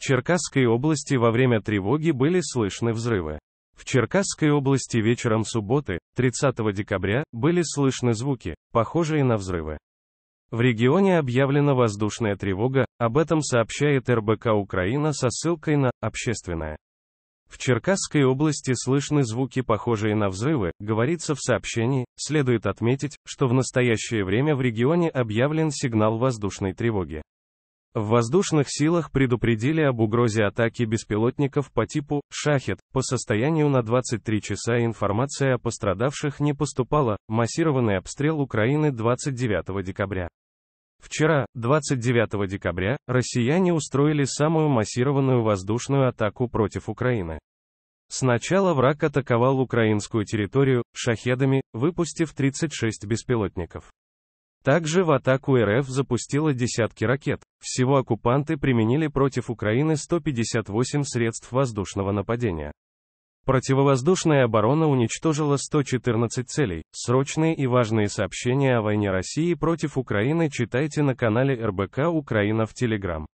В Черкасской области во время тревоги были слышны взрывы. В Черкасской области вечером субботы, 30 декабря, были слышны звуки, похожие на взрывы. В регионе объявлена воздушная тревога, об этом сообщает РБК Украина со ссылкой на «Общественное». В Черкасской области слышны звуки, похожие на взрывы, говорится в сообщении. Следует отметить, что в настоящее время в регионе объявлен сигнал воздушной тревоги. В воздушных силах предупредили об угрозе атаки беспилотников по типу «Шахед». По состоянию на 23 часа информация о пострадавших не поступала. Массированный обстрел Украины 29 декабря. Вчера, 29 декабря, россияне устроили самую массированную воздушную атаку против Украины. Сначала враг атаковал украинскую территорию «Шахедами», выпустив 36 беспилотников. Также в атаку РФ запустила десятки ракет. Всего оккупанты применили против Украины 158 средств воздушного нападения. Противовоздушная оборона уничтожила 114 целей. Срочные и важные сообщения о войне России против Украины читайте на канале РБК Украина в Telegram.